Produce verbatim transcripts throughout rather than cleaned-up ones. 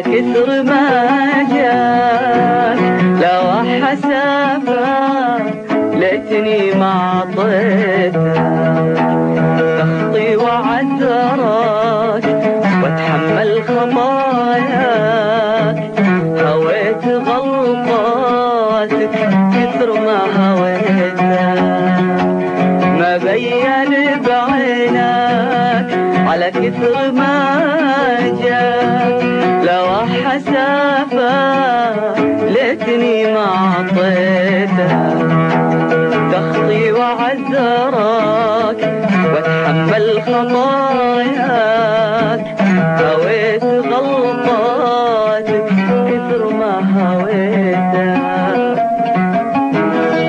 يا كثر ما جاك لو حسابك ليتني ما عطيتك تخطي وعذرك واتحمل خطاياك هويت غلطاتك كثر ما هويتك ما بين بعينك على كثر ما جاك لو حسابك ليتني ما عطيتك تخطي وعذرك واتحمل خطاياك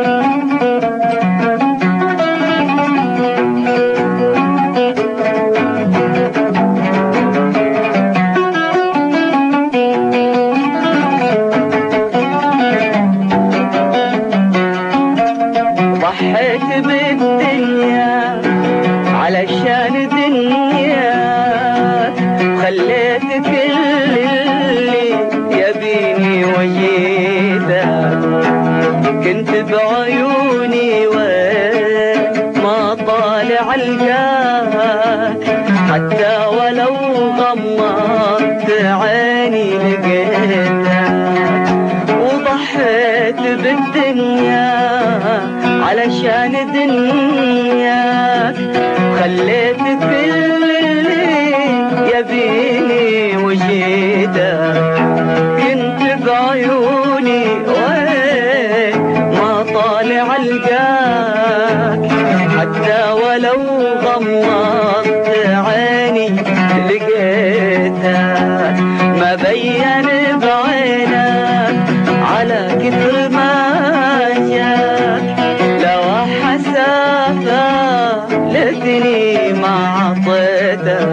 هويت غلطاتك كثر ما هويتك. ضحيت بالدنيا علشان دنياك خليت كل اللي يبيني وجيتك كنت بعيوني وين ما طالع الجاك حتى ولو غمضت عيني لقيتك وضحيت بالدنيا علشان دنياك خليت كل اللي يبيني وجيتك كنت بعيوني وين ما طالع القاك حتى ولو غمضت عيني لقيتك ما بين بعينك على كثر ما ليتني ما عطيتك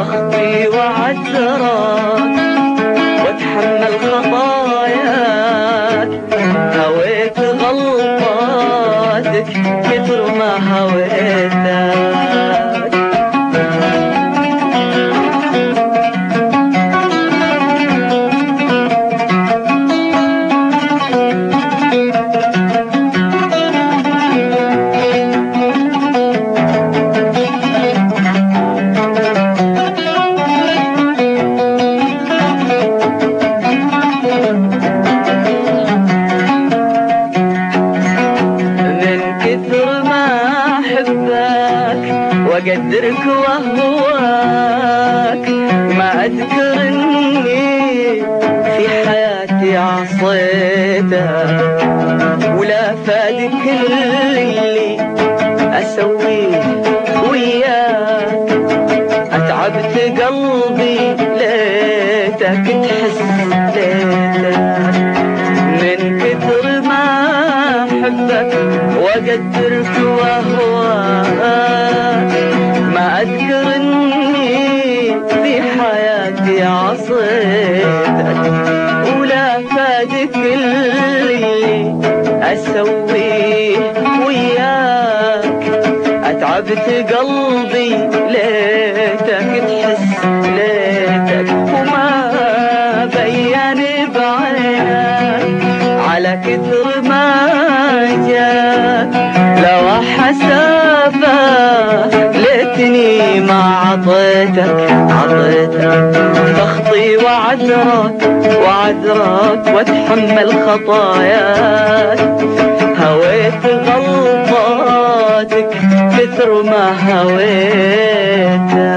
تخطي وعذرك واتحمل خطاياك هويت غلطاتك كثر ما هويتك. واقدرك واهواك ما اذكر اني في حياتي عصيتك ولا فادك اللي اسويه وياك اتعبت قلبي ليتك تحس ليتك من كثر ما احبك واقدرك واهواك ما أذكر إني في حياتي عصيتك ولا فادك اللي أسويه وياك أتعبت قلبي ليتك تحس ليتك وما بين بعينك على كثر ما جاك لو حسابك ليتني ما عطيتك عطيتك تخطي وعذرك وعذرك واتحمل خطاياك هويت غلطاتك كثر ما هويتك.